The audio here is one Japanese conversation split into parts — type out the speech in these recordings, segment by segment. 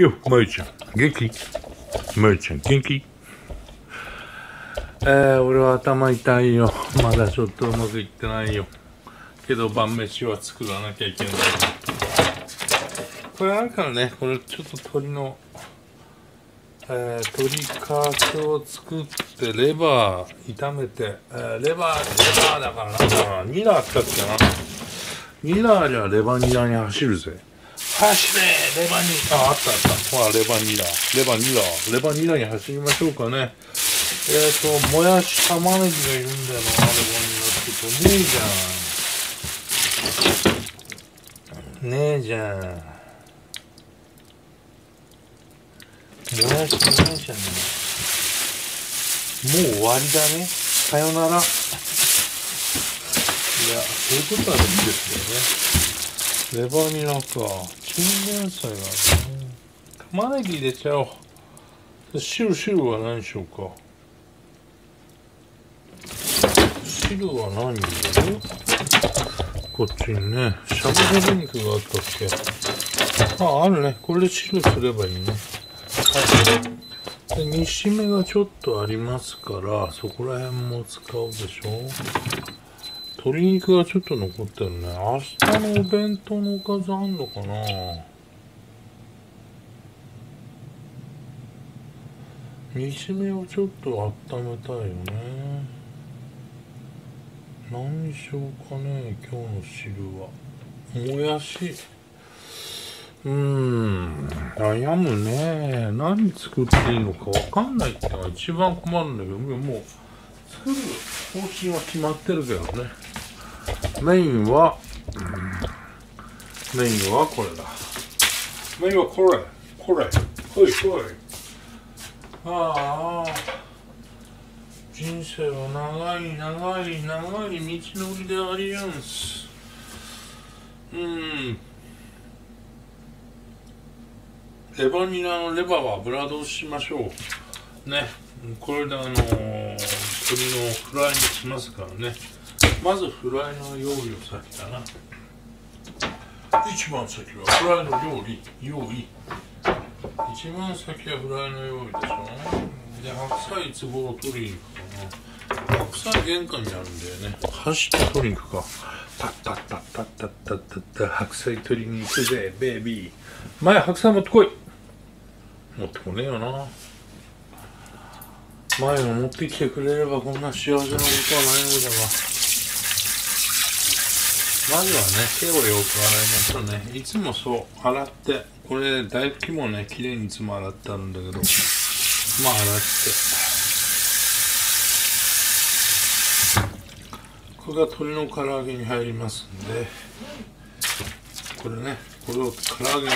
よ、まゆちゃん、元気？まゆちゃん、元気？俺は頭痛いよ。まだちょっとうまくいってないよ。けど晩飯は作らなきゃいけない。これなんかね、これちょっと鶏の、鶏カツを作ってレバー炒めて、レバーだからなんだろうな、ニラあったっけな。ニラありゃレバニラに走るぜ。走れレバニラ。あった。ほら、レバニラに走りましょうかね。もやし、玉ねぎがいるんだよな、レバニラって。ねえじゃん。もやし、もう終わりだね。さよなら。いや、そういうことはできるんですよね。レバニラか。チンゲン菜があるね。玉ねぎ入れちゃおう。汁は何しようか。汁は何入れる？こっちにね、しゃぶしゃぶ肉があったっけ。あるね。これで汁すればいいね。はい。で、煮しめがちょっとありますから、そこら辺も使うでしょ。鶏肉がちょっと残ってるね。明日のお弁当のおかずあんのかな。煮しめをちょっと温めたいよね。何にしようかね、今日の汁は。もやし。悩むね。何作っていいのかわかんないってのが一番困るんだけど、もう作る方針は決まってるけどね。メインはこれだ。メインはこれ。ほい。ああ、人生は長い道のりでありやんす。レバニラのレバーは油通ししましょうね。これで鶏のフライにしますからね。まずフライの用意を先だな。一番先はフライの用意。一番先はフライの用意でしょ。で、白菜つぼを取りに行くかな。白菜玄関にあるんだよね。走って取りに行くか。タッタッタッ白菜取りに行くぜベイビー。前白菜持ってこい。持ってこねえよな。前を持ってきてくれればこんな幸せなことはないのだが、まずはね、手をよく洗いましょうね。いつもそう洗って、これ大茎もね、きれいにいつも洗ってあるんだけど、まあ洗って、これが鶏の唐揚げに入りますんで、これね、これを唐揚げ、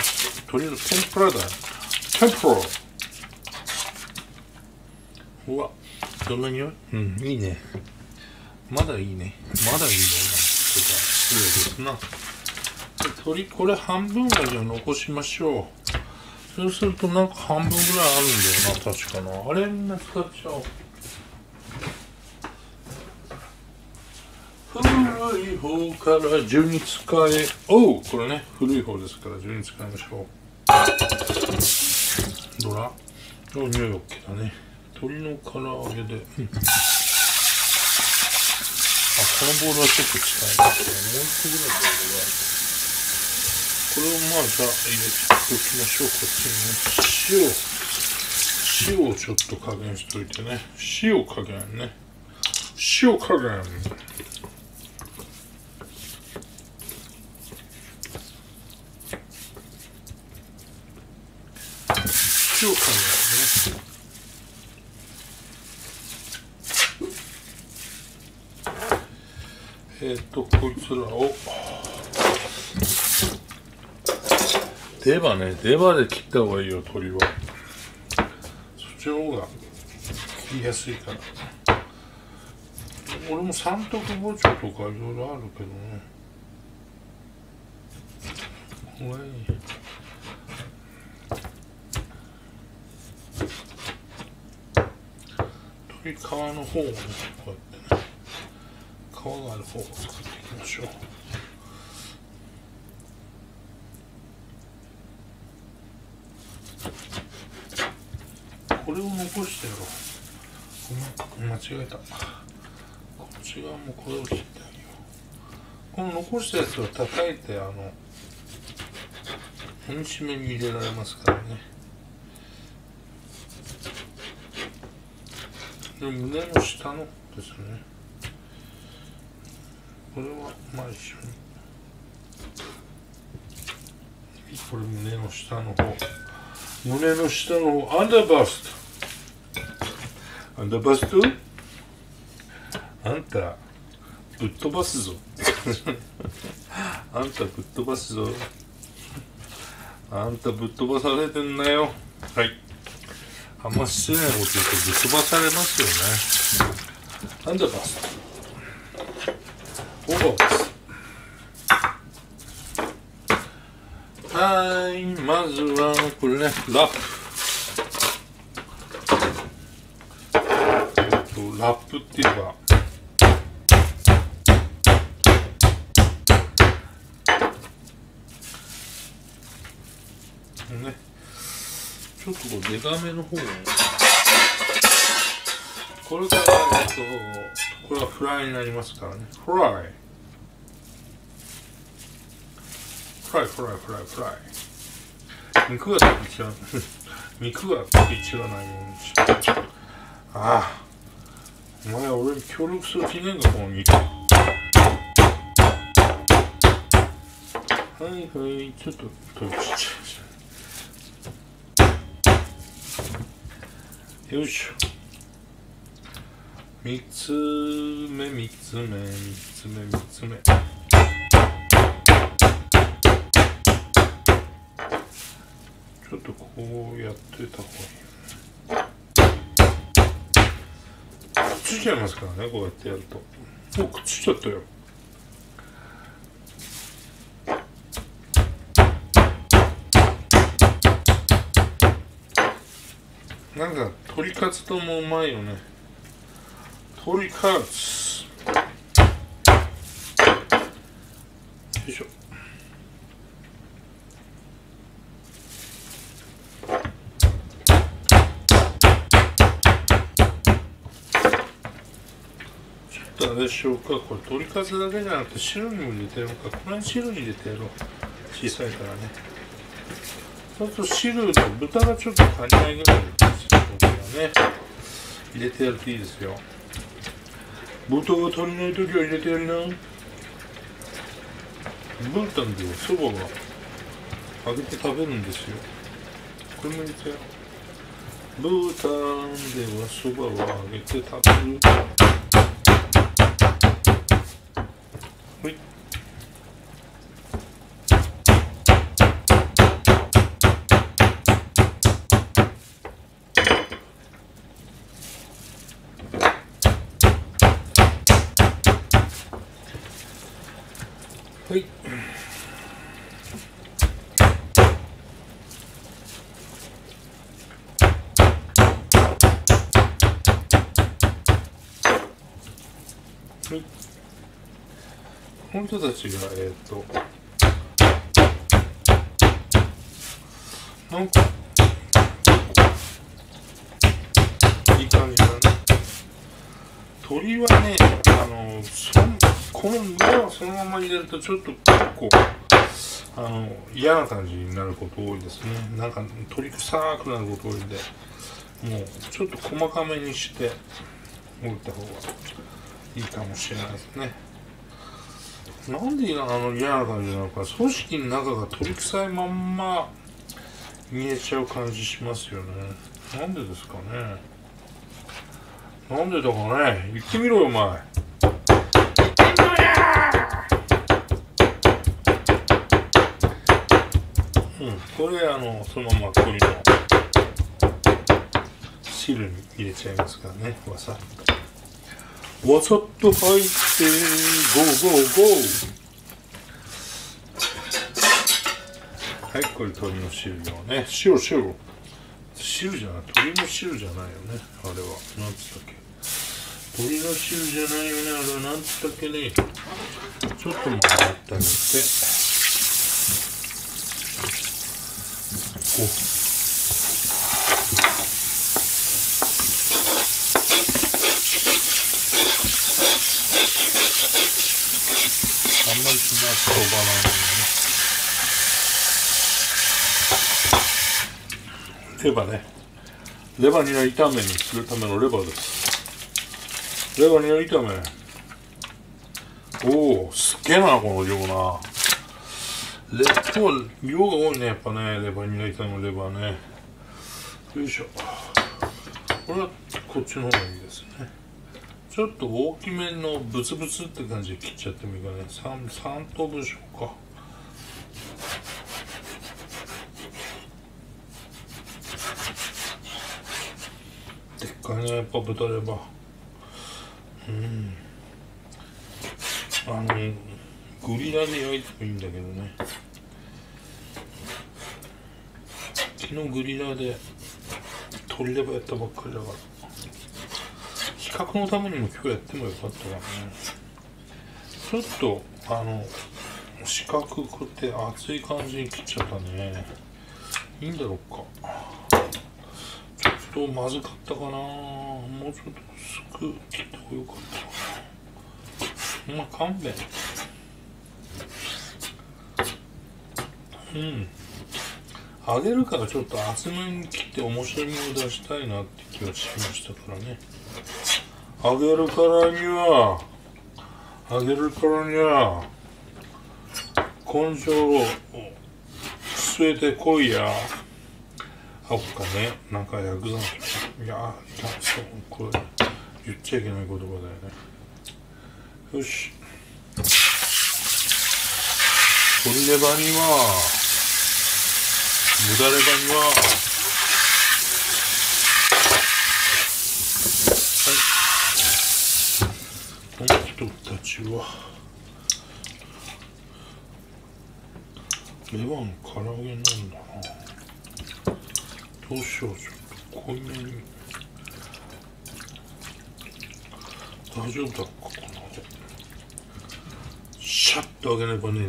鶏の天ぷらだよ。天ぷら。うわ、どんな匂い？いいね。まだいいね。失礼ですな。鶏、これ半分はじゃあ残しましょう。そうするとなんか半分ぐらいあるんだよな、確かな。あれみんな使っちゃおう。古い方から順に使え、おう！これね、古い方ですから順に使いましょう。どら？お、匂い OK だね。鶏の唐揚げで、あ、このボールはちょっと近いんですけど、もう一個ぐらいボールがある。これをまあじゃあ入れておきましょう。こっちにね、塩をちょっと加減しといてね。塩加減。ね。こいつらを出刃で切った方がいいよ。鶏はそっちの方が切りやすいから。俺も三徳包丁とかいろいろあるけどね。これ鶏皮の方をね、こうやって皮がある方を作っていきましょう。これを残してやろう。間違えた。こっち側もこれを切ってあげよう。この残したやつを叩いて変し目に入れられますからね。で胸の下のですね。これはまあ一緒に。これ胸の下の方。胸の下の方、アンダーバスト。アンダーバスト？あんた、ぶっ飛ばすぞ。あんた、ぶっ飛ばすぞ。あんた、ぶっ飛ばされてんなよ。はい。あんま失礼なこと言うとぶっ飛ばされますよね。アンダーバスト。オーバーバスト。はい、まずはこれね、ラップっていうかね、ちょっとこうでかめの方を、これからこれはフライになりますからね。フライ。肉が飛び散らないようにして。ああ、お前俺に協力する気ねえんだ、この肉。はいはい、ちょっと飛び散っちゃいました。よいしょ。三つ目。ちょっとこうやってた方がいい。くっついちゃいますからね、こうやってやると。もうくっついちゃったよ。なんか鶏カツともうまいよね。鶏カツ。よいしょ。でしょうか。これ鶏かつだけじゃなくて汁にも入れてやろうか。これ汁に入れてやろう。小さいからね。ちょっと汁と豚がちょっと足りないぐらいですね。入れてやるといいですよ。豚が足りない時は入れてやりな。ブータンでおそばが揚げて食べるんですよ。これも入れてやろう。ブータンでおそばは揚げて食べる。はい。この人たちがなんかいい感じだね。鳥はね、この胸をそのまま入れるとちょっと結構嫌な感じになること多いですね。なんか鶏臭くなること多いんで、もうちょっと細かめにしておいた方がいいかもしれないですね。なんで嫌な感じなのか、組織の中が鶏臭いまんま見えちゃう感じしますよね。なんでですかね。なんでだかね。言ってみろよ、お前。これそのままこの汁に入れちゃいますからね。わさっとわさっと入ってゴーゴーゴー。はい、これ鶏の汁だね。汁じゃない、鶏の汁じゃないよね。あれはなんつったっけ。鶏の汁じゃないよね。あれはなんつったっけね。ちょっと回ってあげて。レバーね、レバニラ炒めにするためのレバーです。レバニラ炒め、おおすげえな、この量な。量が多いね、やっぱね。レバニラ炒めのレバーね、よいしょ。これはこっちの方がいいですね。ちょっと大きめのブツブツって感じで切っちゃってもいいかね。 3等分しようか。でっかいね、やっぱ豚レバー。グリラで焼いてもいいんだけどね。昨日グリラで鶏レバーやったばっかりだから、比較のためにも今日やってもよかったからね。ちょっと四角くて厚い感じに切っちゃったね。いいんだろうか。ちょっとまずかったかな。もうちょっと薄く切った方がよかったかな。まあ勘弁。揚げるからちょっと厚めに切って面白みを出したいなって気がしましたからね。揚げるからには根性を据えてこいや。あっかね、なんかヤクザの人、そう、これ言っちゃいけない言葉だよね。よし、鶏レバには豚レバにはレバーの唐揚げなんだな。どうしよう、ちょっと濃いめに。大丈夫だっか、こんなでシャッと揚げればねえね。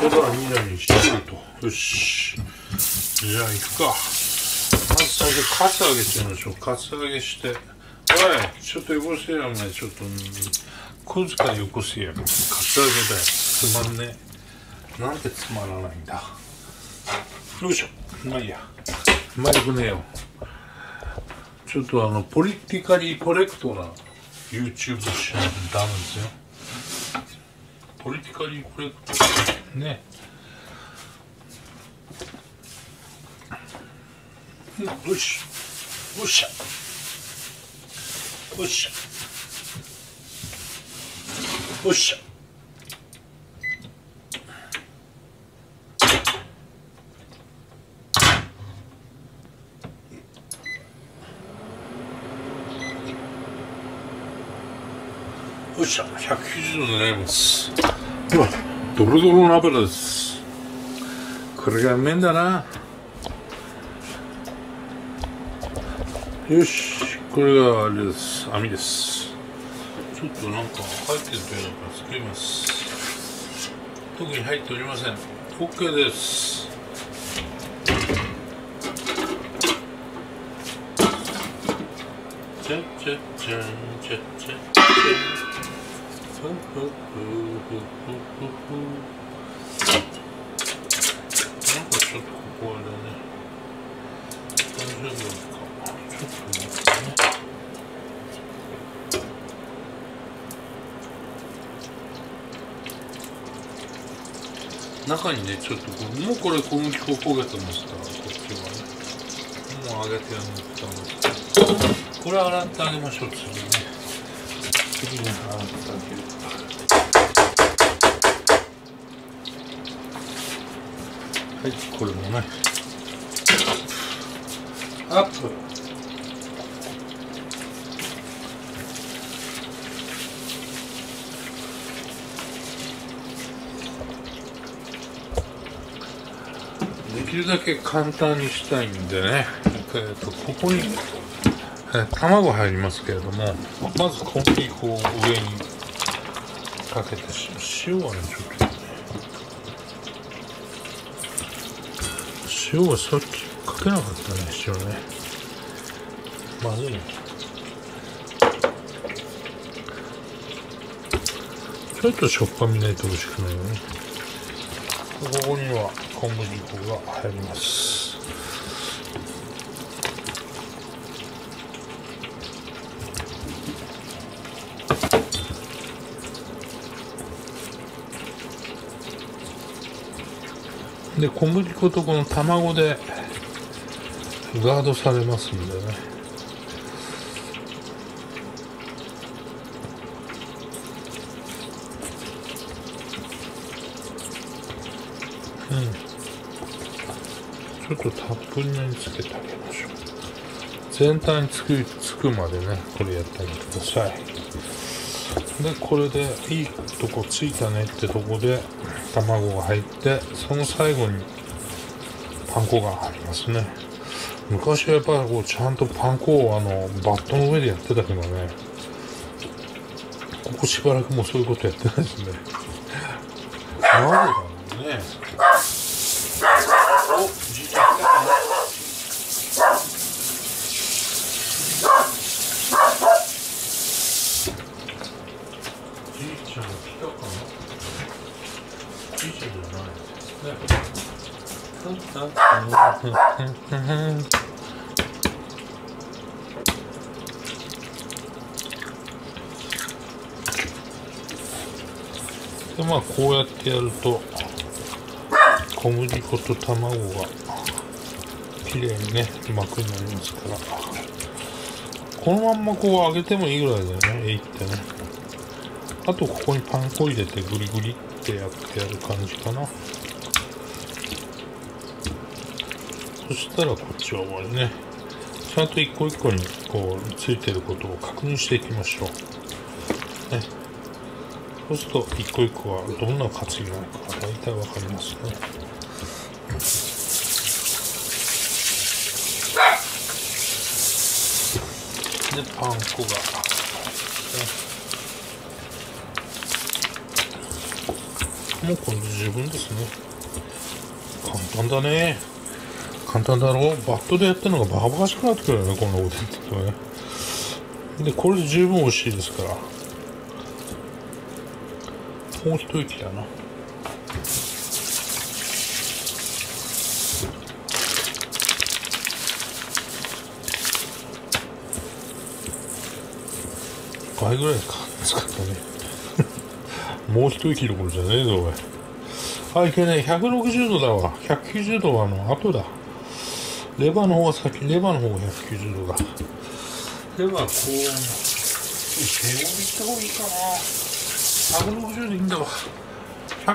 レバー2段にしてると。よし、じゃあいくか。まず最初カツ揚げって言うんでしょう。カツ揚げして、おいちょっとよこせや、お前ちょっと小遣いよこせや。カツ揚げだよ、つまんねえ。なんでつまらないんだ。よいしょ、まあいいや、丸くねえよ。ちょっとポリティカリーコレクトな YouTube しないとダメですよ。ポリティカリーコレクトね。よし、よっしゃ、よっしゃ、よっしゃ。よっしゃ、190度になります。ドロドロの油です。これが麺だな。よし、これがあれです、網です。ちょっとなんか入ってるというのから作ります。特に入っておりません。 OK です。じゃじゃじゃんじゃじゃじゃん、なんかちょっとここあれだね。大丈夫ですか。中にね、ちょっともうこれ小麦粉焦げてますから、こっちはね、もう揚げてやったんですけど、これ洗ってあげましょう。次ね、洗ってあげる。はい、これもねアップ。できるだけ簡単にしたいんでね、ここに卵入りますけれども、まず小麦粉を上にかけて、塩はね、ちょっと塩はさっきかけなかったね。塩ね、まずいね。ちょっとしょっぱみないと美味しくないよね。ここには小麦粉が入ります。で小麦粉とこの卵でガードされますんでね。ちょっとたっぷりめにつけてあげましょう。全体につくまでね、これやってあげてください。でこれでいいとこついたねってとこで卵が入って、その最後にパン粉が入りますね。昔はやっぱりこうちゃんとパン粉をバットの上でやってたけどね、ここしばらくもうそういうことやってないですね。なんでだろうね。でまあこうやってやると小麦粉と卵がきれいにね膜になりますから、このまんまこう揚げてもいいぐらいだよね。いいってね。あとここにパン粉入れてグリグリってやってやる感じかな。そしたらこっちは終わりね。ちゃんと一個一個にこうついてることを確認していきましょう。ね、そうすると一個一個はどんな活用なのか大体わかりますね。でパン粉が、もうこれで十分ですね。簡単だね。簡単だろう。バットでやってるのがバカバカしくなってくるよね、こんなこと言ってくるね。でこれで十分美味しいですから、もう一息だな。倍ぐらいか使ったね。もう一息どころじゃねえぞおい。あ、いけねえ。160度だわ。190度は後だ。レバーの方が先。レバーの方が190度だ。レバーこう低温でいった方がいいかな。160でいいんだわ。160、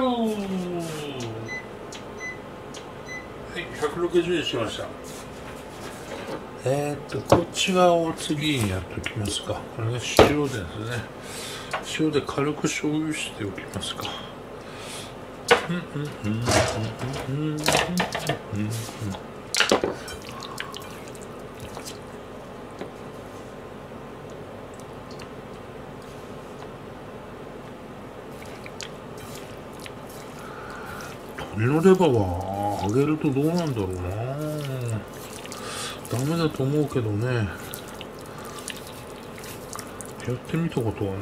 はい、160にしました。こっち側を次にやっておきますか。これね、塩ですね。塩で軽く醤油しておきますか。鶏のレバーは揚げるとどうなんだろうな。ダメだと思うけどね、やってみたことはね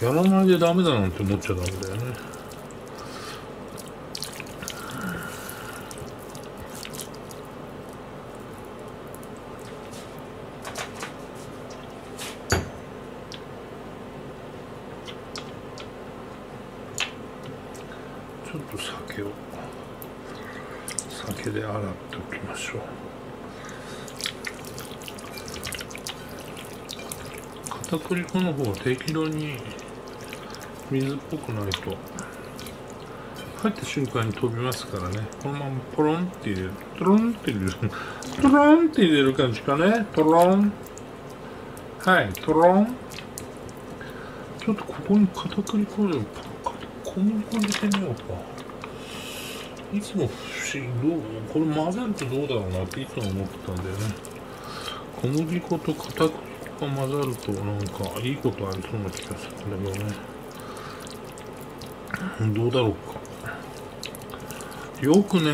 えな。やらないでダメだなんて思っちゃダメだよね。ちょっと酒で洗っておきましょう。片栗粉の方は適度に水っぽくないと入った瞬間に飛びますからね。このままポロンって入れる、トロンって入れる、トロンって入れる感じかね。トロン、はい、トロン。ちょっとここに片栗粉で小麦粉入れてみようか。いつも不思議、どうこれ混ぜるとどうだろうなっていつも思ってたんだよね。小麦粉と片栗粉混ざるとなんかいいことありそうな気がするんだけどね。どうだろうか。よくね、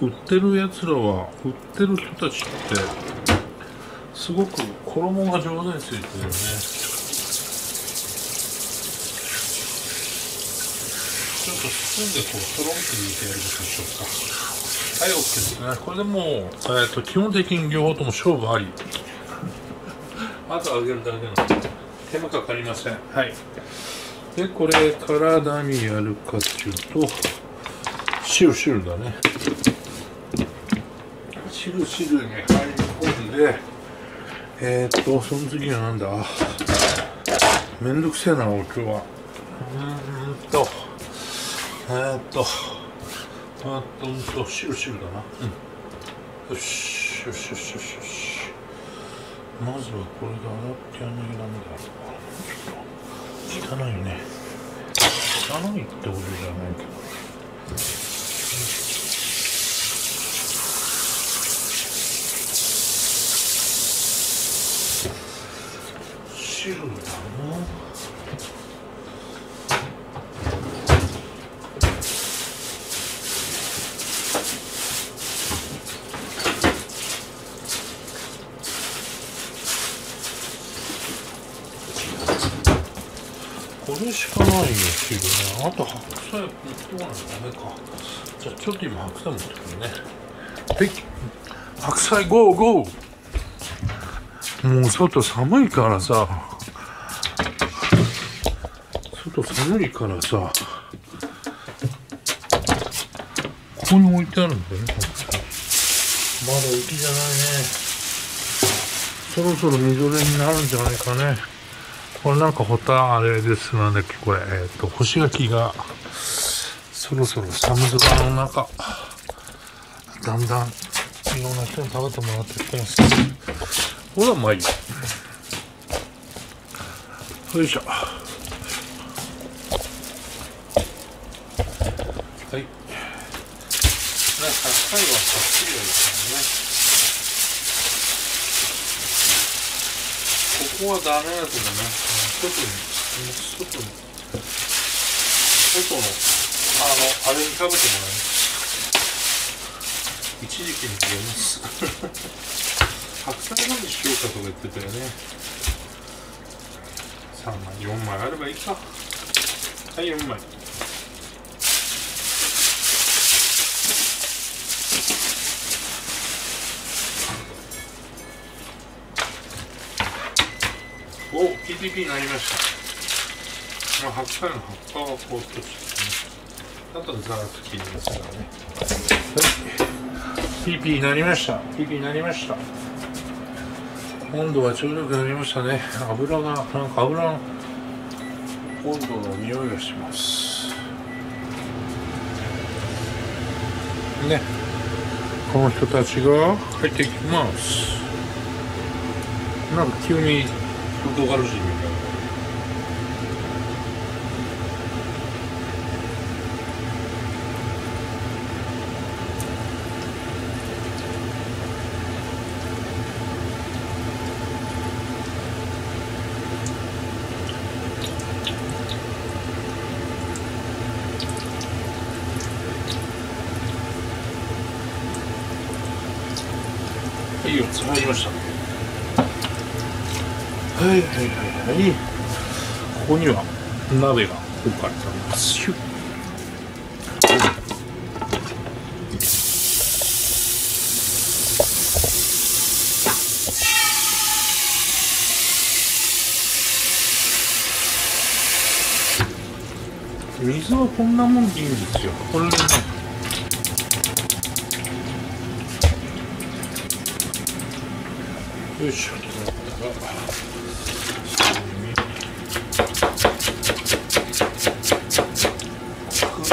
売ってるやつらは、売ってる人たちってすごく衣が上手についてるよね。ちょっと包んでこうとろんと煮てやりましょうか。はい、 OK ですね。これでもう、基本的に両方とも勝負ありあと揚げるだけなんで手間かかりません。はい、でこれから何やるかっていうと汁だね。汁に入り込んでその次はなんだ、めんどくせえな今日は。汁だな。うん、よし。まずはこれで洗ってやんなきゃダメだ。汚いよね。汚いってことじゃないけど。汁だな。これしかないよ、汁ね。あと白菜持ってこないとダメか。じゃあちょっと今白菜持ってくるね。はい、白菜ゴーゴー。もう外寒いからさ、ここに置いてあるんだよね。まだ雪じゃないね。そろそろみぞれになるんじゃないかね。これなんかあれです。なんだっけ、これ。干し柿が、そろそろ寒空の中、だんだん、いろんな人に食べてもらってきてますけど。ほら、まあいい。よいしょ。はい。白菜はさっきりですね。ここはダメだけどね、外のあれに食べてもらいます。一時期に食べます。白菜何にしようかとか言ってたよね。3枚4枚あればいいか。はい、4枚。お、ピリピリになりました。まあ、白菜の葉っぱはこうとして、ね、あとでザーッと切りますからね。はい、ピリピリになりました。温度はちょうどよくなりましたね。油が、なんか油の温度の匂いがします。ね、この人たちが入ってきます。なんか急にポルトガル人みたいな。いいよ、つまりました。はい、ここには鍋が置かれております。シュッ。水はこんなもんでいいんですよ。これでね、よいしょ。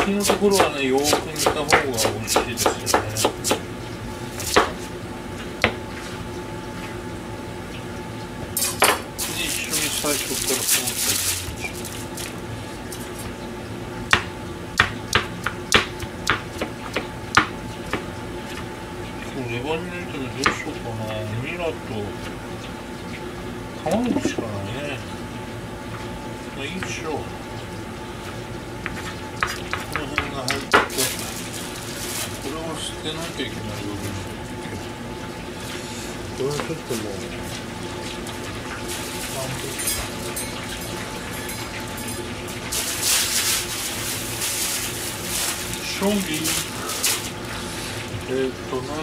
茎のところはね、よく煮た方が美味しいですよね。一緒に最初からこうして。レバニラ炒めどうしようかな。ニラと卵しかないね。まあいいでしょう。この辺が入って、これを捨てなきゃいけない部分。これはちょっともう半分。将棋なん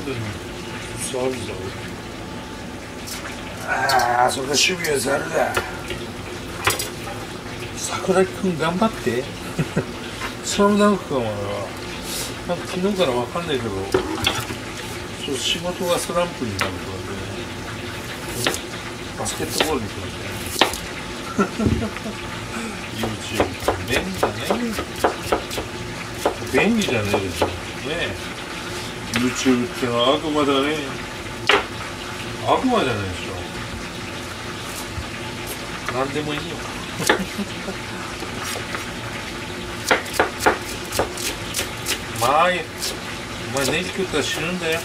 でのサルだ。ああ、それが趣味はサルだ。桜木くん頑張ってスラムダンクかもな。なんか昨日からわかんないけど、そう仕事がスランプになるとかで、バスケットボールに来るんだよね。YouTube 便利だね。便利じゃないですよね。YouTube ってのは悪魔だね。悪魔じゃないでしょ。なんでもいいよ。まあ、お前ネギ食ったら死ぬんだよ。はい。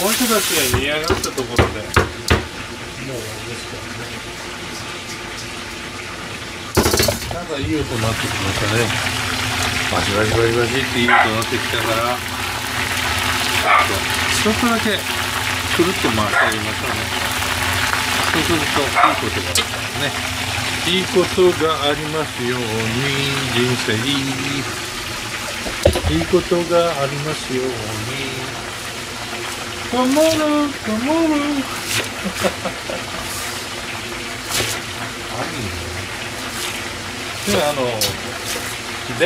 この人たちが煮上がったところで、もう終わりですからね。なんかいい音になってきましたね。バシバシバシバシっていい音になってきたから、ちょっとだけくるっと回してあげましょうね。そうするといいことがありますように、人生いいことがありますように。頑張る頑張る。何？で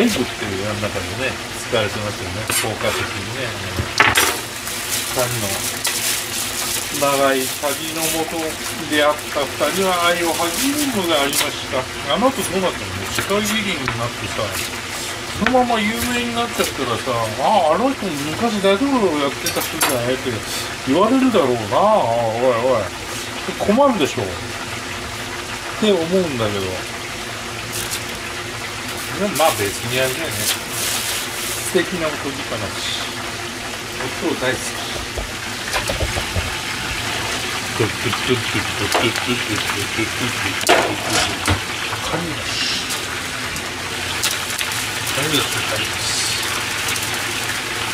デイブっていう世の中でね、使われてますよね、効果的にね。2人の長い旅のもとであった2人は愛を育むのでありました。あの後どうなったの？市会議員になってさ、そのまま有名になっちゃったらさ、ああ、あの人昔大統領をやってた人じゃないって言われるだろうな。おいおい、困るでしょって思うんだけど。まあ別にやるんだよね。素敵なおとぎ話。お父大好き。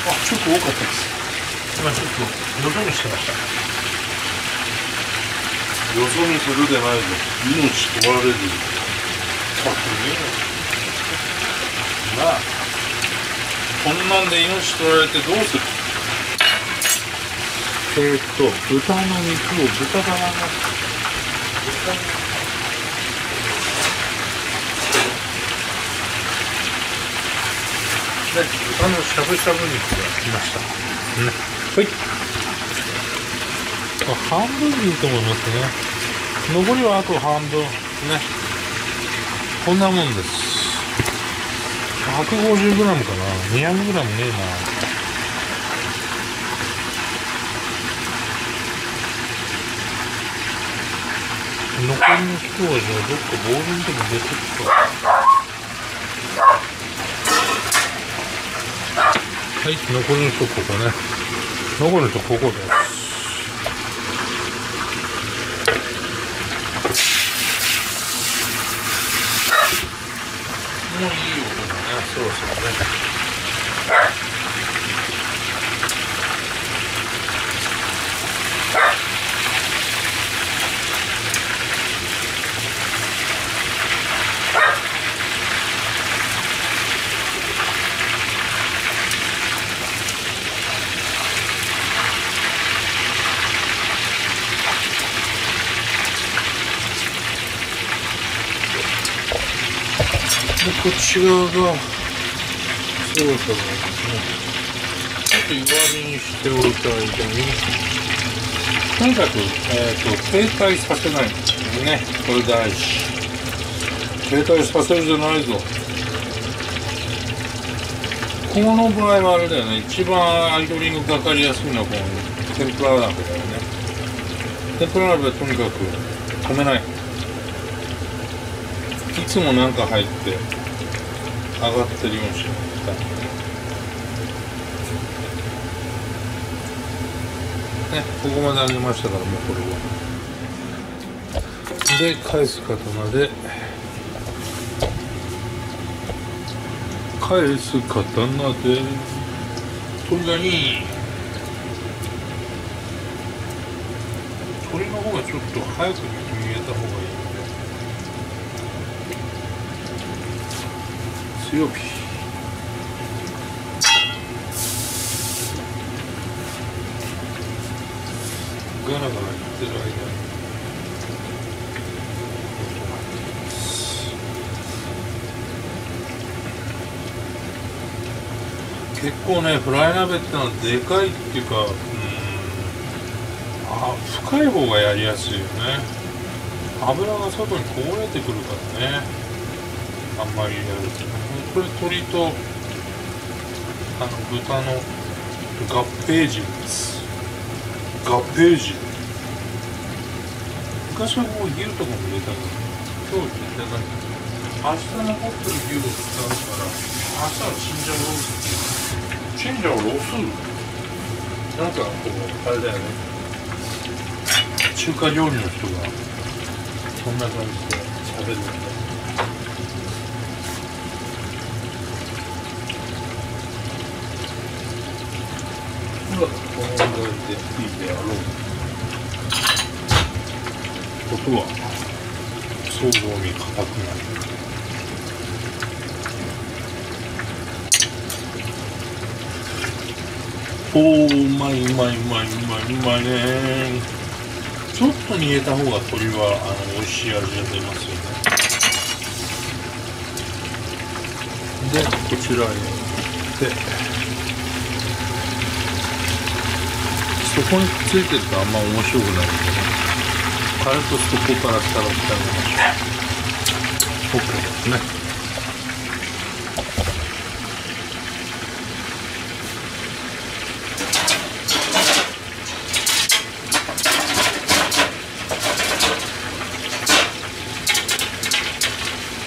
あ、ちょっと多かったです。今ちょっと喉にしてました。よそにするでないで命取られる。あ、すげえ。こんなんで命取られてどうする？豚の肉を豚玉に豚のしゃぶしゃぶ肉が来ました。はい。半分でいいと思いますね。残りはあと半分ね。こんなもんです。150g かな、200g ねえな。残りの一味はどっかボウルのとこ出てきた。はい、残りの人ここね。残りの人ここです。もういい音だね、そろそろね。こっち側がそろそろですね、ちょっと弱火にしておいた間に、とにかく、停滞させないんですよね。これ大事。停滞させるじゃないぞ。この場合はあれだよね、一番アイドリングかかりやすいのはこの天ぷら鍋だよね。天ぷら鍋はとにかく止めない。いつもなんか入って上がってるようにしましたね。ここまで上げましたから、もうこれはで返す刀で鳥の方がちょっと早く見えた方がいいので、強火。ガラガラいってる間に。結構ね、フライ鍋ってのはでかいっていうか、深い方がやりやすいよね。油が外にこぼれてくるからね、あんまりやると。これ鶏と豚の合併汁です。合併汁、昔はもう牛とかも入れたけど、今日入れただけ。明日残ってる牛を使うから、明日はチンジャオロースっていう。チンジャオロースなんかこう、あれだよね、中華料理の人がこんな感じで食べるんだ。ほら、この問題でついてやろうことは想像に固くなる。おー、うまい、うまい、うまい、うまい、うまいねー。ちょっと煮えた方が鶏は美味しい味が出ますよね。で、こちらに入れて、そこにくっついてるとあんま面白くないんでね、軽くそこからさらってあげましょう。 OK ですね。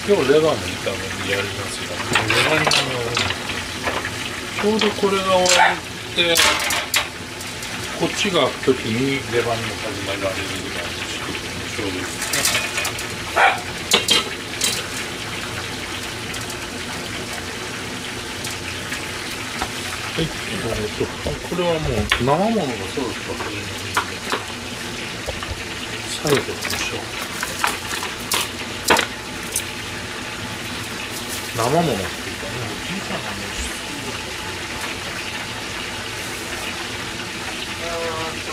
今日レバーも炒めてやりますが、レバーにちょうどこれが終わってこっちが開く時にレバーにも始まられるぐらいにしてちょうどいいですね。はい、これはもう生ものがそうですか、下げておきましょう。生ものっていうかね、おじいさんがね、好き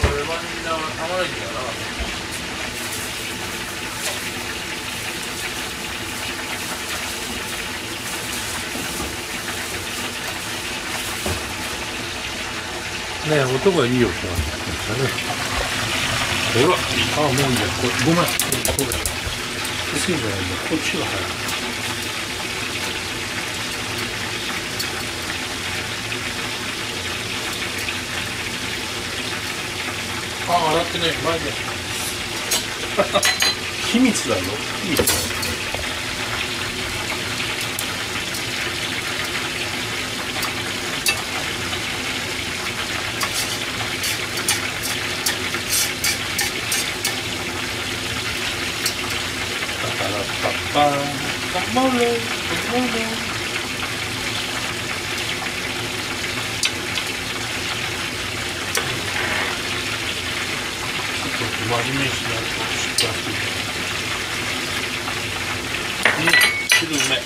でレバニラは玉ねぎがなかったね。音がいいよってなってきたね。ほら、あ、もういいや、ごめん、これ水分がいいや、こっちが早い。あ、洗ってね、マジで秘密だよ、秘密だよ。パラパッパーン、頑張れ、頑張れ。真面目にしないと失敗する。うん、ちょっとうめえ。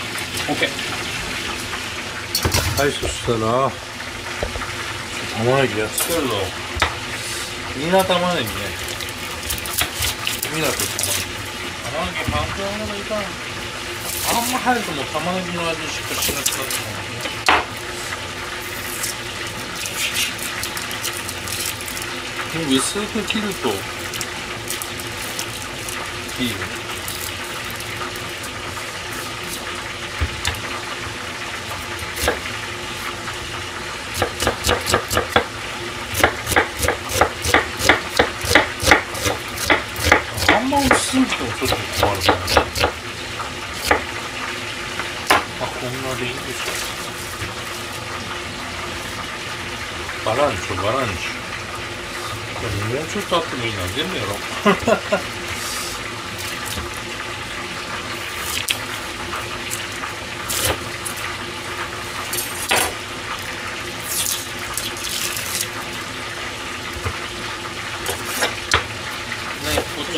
OK。はい、そしたら玉ねぎやっつけるぞ。みんな玉ねぎね。みんなと玉ねぎ。玉ねぎ半分ほどいかん。あんま入るともう玉ねぎの味しかしなくなっても。薄く切るといいよ。あんま薄すぎてもちょっと困るからね。あ、こんなでいいんですか。バランチョ、バランチョ。もうちょっとあってもいいな、全部やろう。こ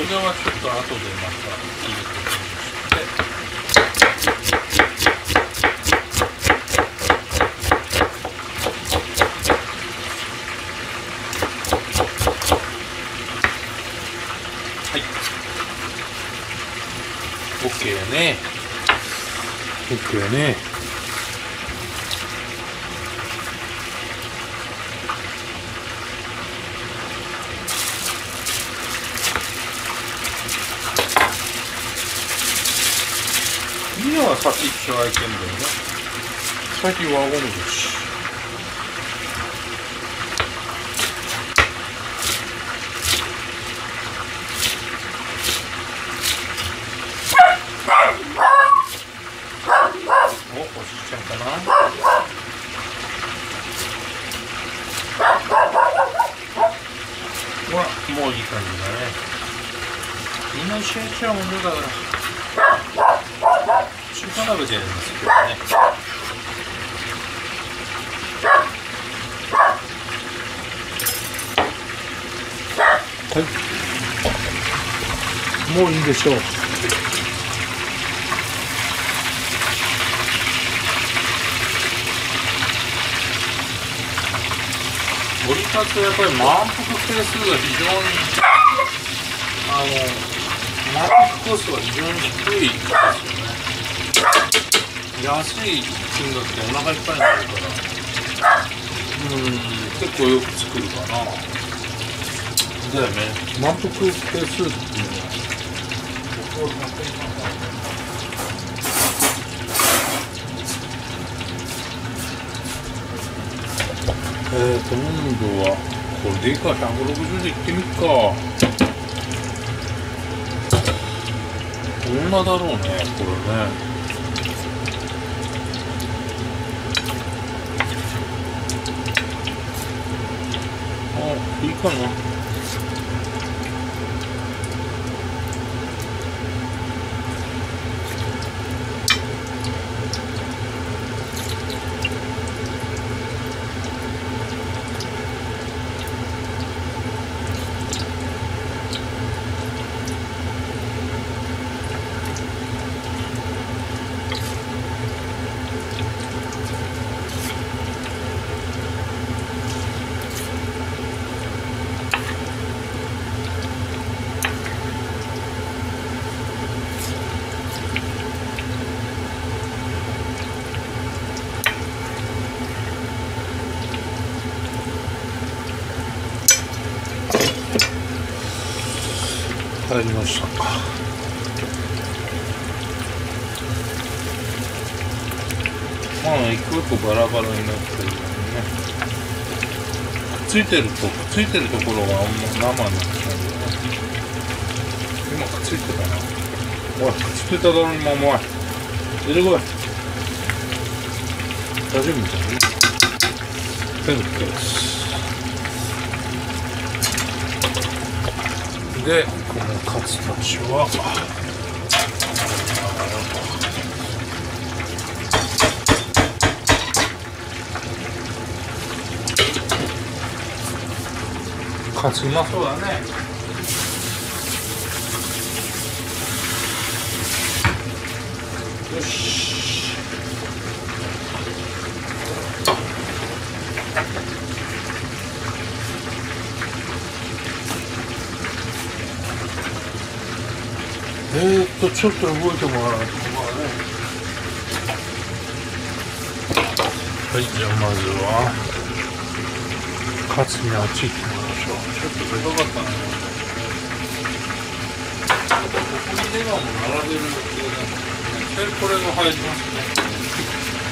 れはちょっと後でまた入れてみまして。OK やね。OK やね。みんなはさっき嫌いけんだよね。最近輪ゴムだし。もういい感じだね。みんな一緒に来たもんだから中華鍋でやります今日はね。はい、もういいでしょう。ゴリカツはやっぱり満腹係数が非常に満腹コストが非常に低いですよね。安い金額でお腹いっぱいになるから結構よく作るかな。だよね、満腹係数っていうのは。今度はこれでいいか、160でいってみっか。どんなだろうね、これね。あ、いいかな。入りましたか。まあ一個一個バラバラになってるからね。くっついてるところはあんま生になっちゃうんだよね。今くっついてたな。おい、くっついただろにもお前出てこい。大丈夫みたいなね。ペンケースで、このカツたちはカツうまそうだね。よし、ちょっと動いてもらわないと困るね。はい、じゃあまずはカツにあっち行ってもらいましょう。ちょっとでかかったな。ここにレバーも並べるんだけどね、でこれが入ります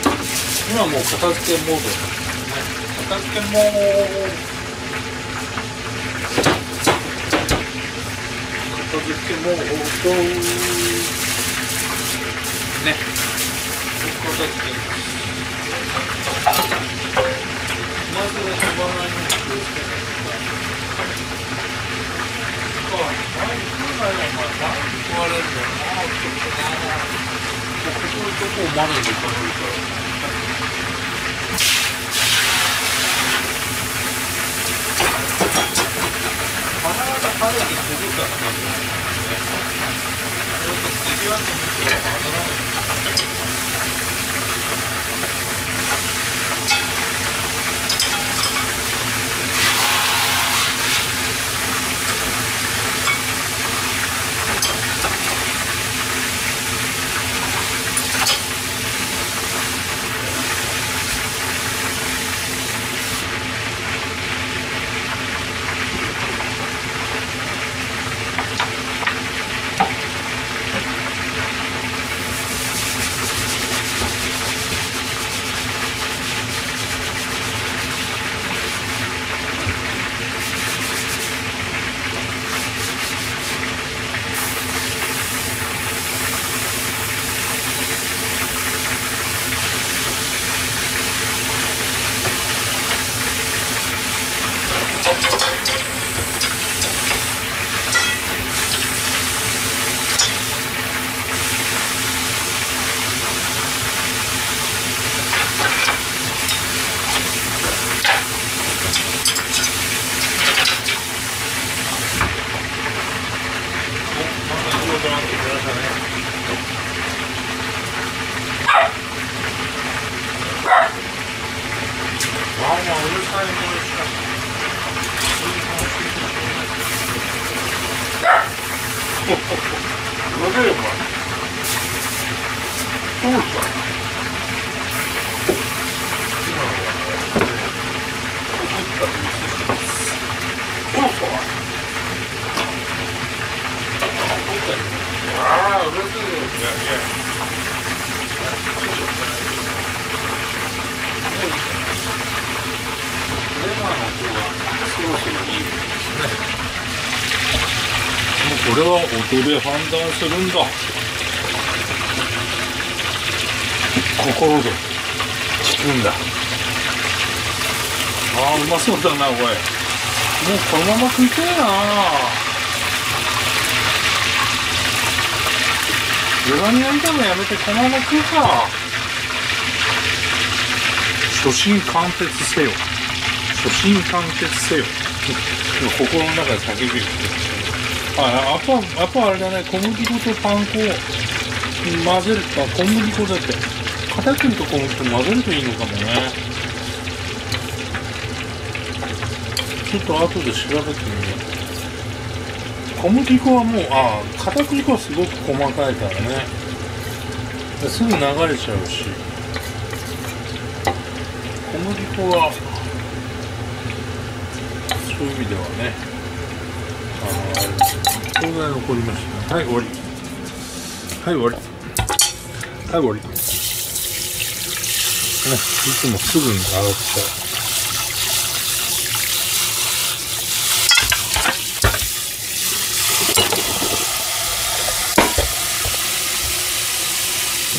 ね。今もう片付けモードですね。片付けモード、片付けモードね。まずは手放しに気をつけてください。音で判断するんだ。心で聞くんだ。あー、うまそうだなこれ。もうこのまま食いたいな。グラニア炒めやめてこのまま食うか。初心貫徹せよ、初心貫徹せよ。心の中で叫びる。あ、あとはあれだね、小麦粉とパン粉を混ぜると、小麦粉だって片栗と小麦粉混ぜるといいのかもね。ちょっと後で調べてみよう。小麦粉はもう、ああ、片栗粉はすごく細かいからね、すぐ流れちゃうし。小麦粉はそういう意味ではね、このぐらい残りましたね。はい、終わり。はい、終わり。はい、終わり。ね、いつもすぐに洗っちゃう。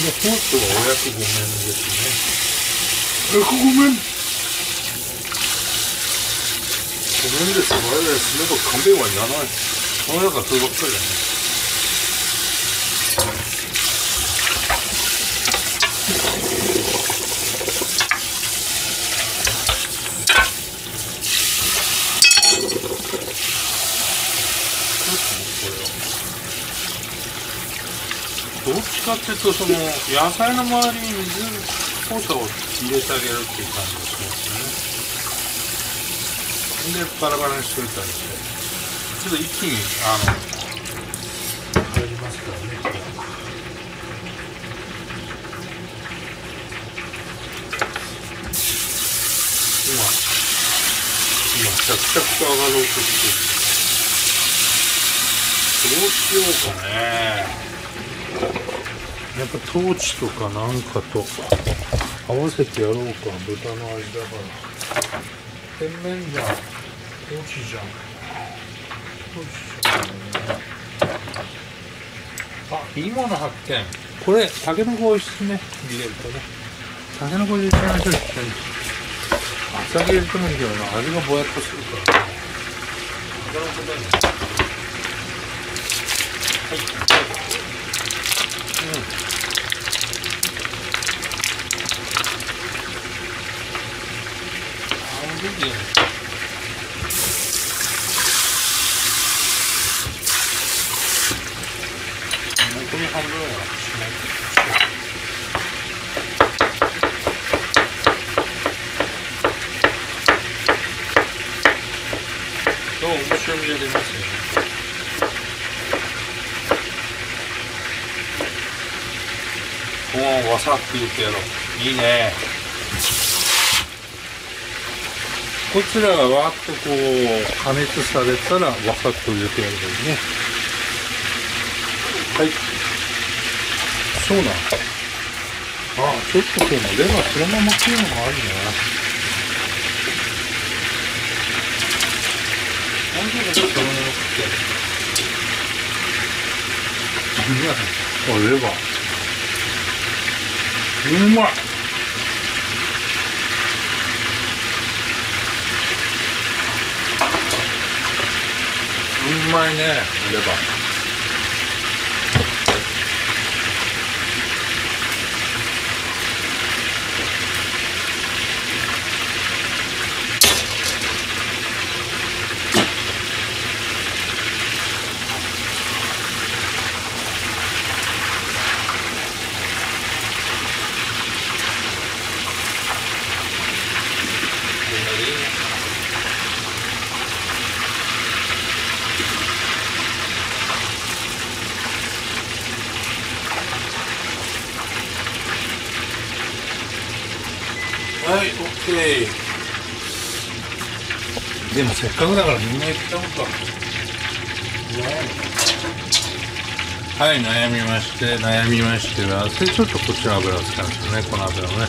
もうホースはお役御免ですね。お役御免。ごめんです。我々すれば勘弁はいらない。この中はそればっかりだね。どっちかっていうと、その野菜の周りに水っぽさを入れてあげるっていう感じがしますね。でバラバラにしといたりして、ちょっと一気に入りますからね。今着々と上がろうとしてる。どうしようかね。やっぱトーチとかなんかと合わせてやろうか。豚の味だから甜麺醤、トーチ醤、あ、いいもの発見。これタケノコおいしいね。入れるとね、タケノコ入れてないときって厚揚げ入れてもいいけどな、味がぼやっとするからね。はい、うん、わさって言ってやろう。いいね。こちらがわーっとこう加熱されたらわさっと入れてやればいいね。はい、そうなん。ああ、ちょっとこのレバーそのまま切るのもあるね。何でもちょっとあ、レバーうまい。うまいね、レバー。はい、OK。でもせっかくだからみんな言ったことははい、悩みまして、悩みましては、それちょっとこっちの油を使うんですよね、この油をね。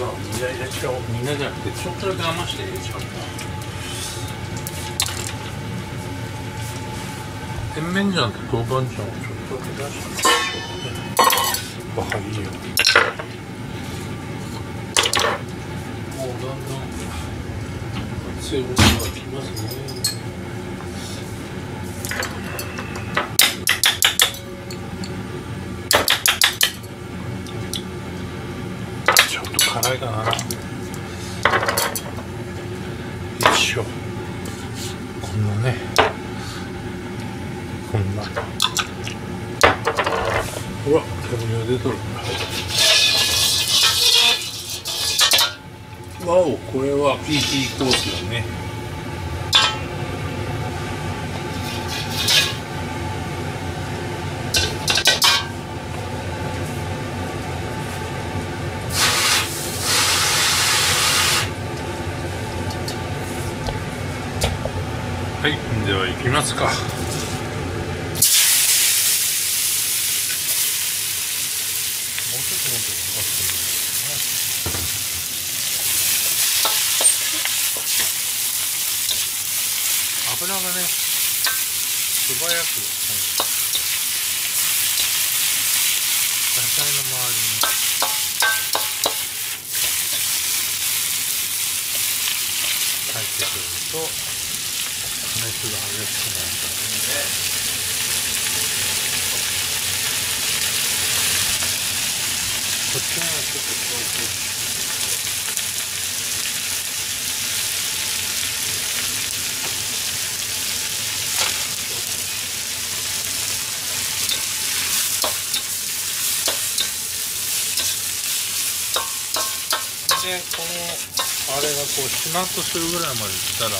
違う。ニラじゃなくて、ちょっとだけ余して入れちゃう。甜麺醤と豆板醤をちょっとだけ出してみましょう。いいよ。もうだんだん強いものがきますね。辛いかな。よいしょ。こんなね。こんな。ほら、煙が出とる。わお、これは PT コースだね。はい、では行きますか。油がね、素早く野菜の周りに。入ってくると。熱が激しくなるので、こっち側はちょっと強調してで、このあれがこうしなっとするぐらいまでいったら。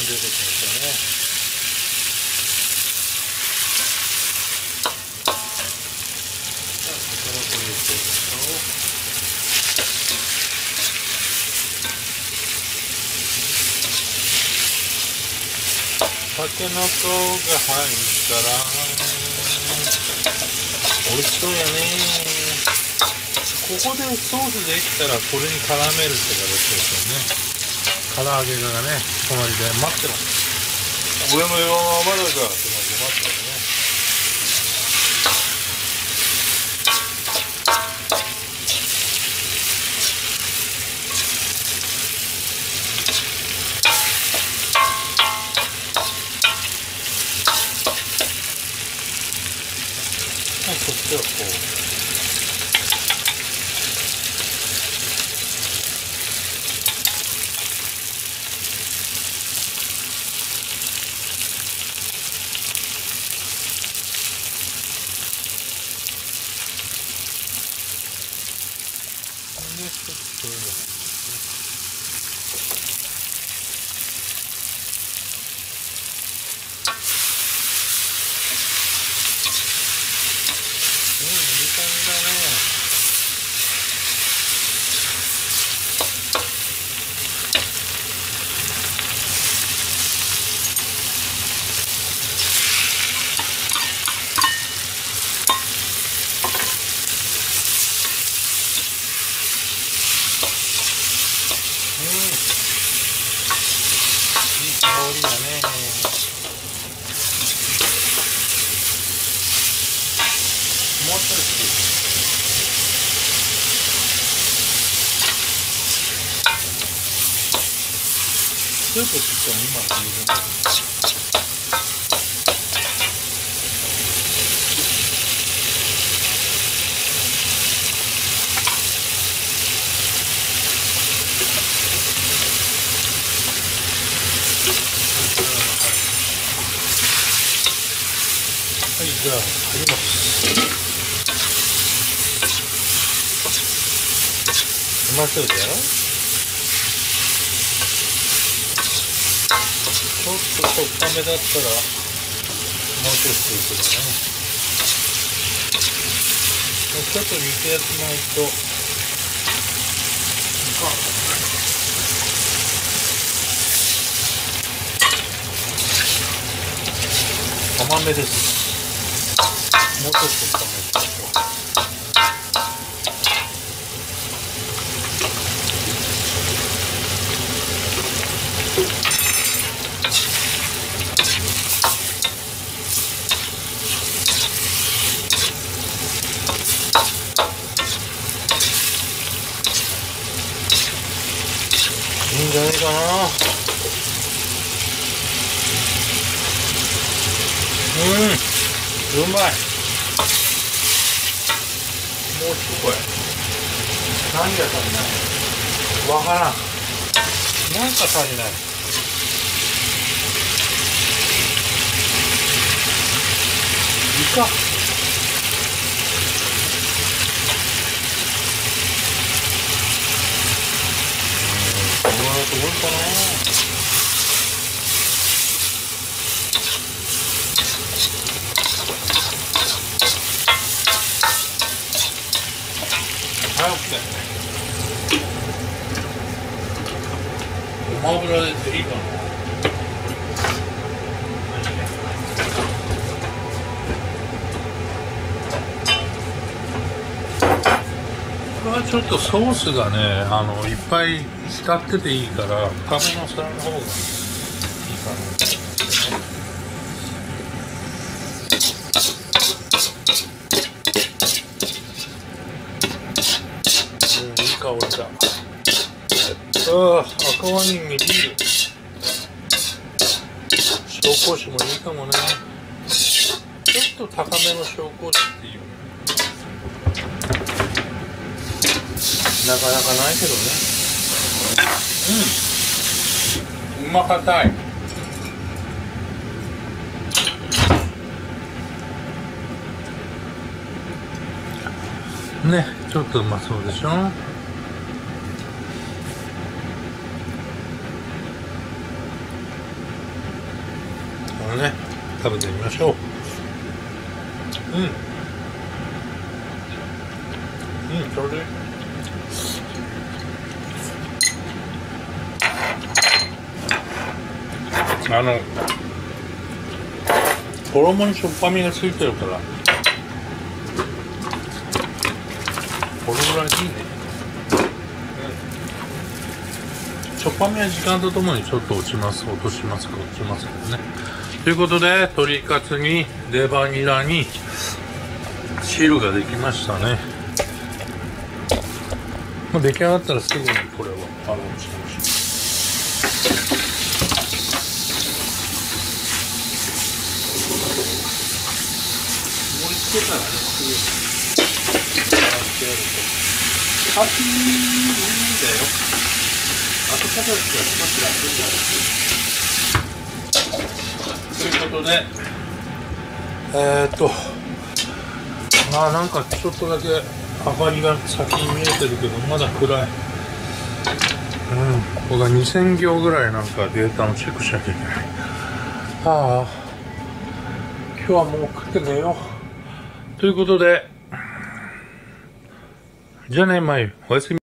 出てきましたね。たけのこが入ったら美味しそうやね。ここでソースできたらこれに絡めるって形ですよね。唐揚げがね、隣で待ってる。俺の用はまだだって待ってるね。はい、こっちはこう。ちょっとスープって言ったら今の水はい、じゃあ入ります。うまそうだよ。ちょっと深めだったらもうちょっといくかな。ちょっと煮てやらないといかん。甘めです。もうちょっと炒めていきましょう。いいんじゃないかな。うん、うまい。もう一個これ。何が足りない？わからん。なんか足りない。イカ。すごいかな。早くて。ごま油でいいかな。これはちょっとソースがね、いっぱい使ってていいから、深めの皿の方がいいかな。いい香りだ。ああ、赤ワインにビール。紹興酒もいいかもね。ちょっと高めの紹興酒っていう。なかなかないけどね。うん。うまかたい。ね、ちょっとうまそうでしょ。これね、食べてみましょう。うん。うん、それで。衣にしょっぱみがついてるから、これぐらいいいね、うん、しょっぱみは時間とともにちょっと落ちますけどね。ということで、鶏カツにレバニラに汁ができましたね。もう出来上がったらすぐにこれをしてほしい。カツだよ。ということで、まあなんかちょっとだけ明かりが先に見えてるけどまだ暗い。ここが2000行ぐらいなんかデータをチェックしなきゃいけない。はあ、今日はもう食って寝よう。ということで、じゃあね、まゆ、おやすみ。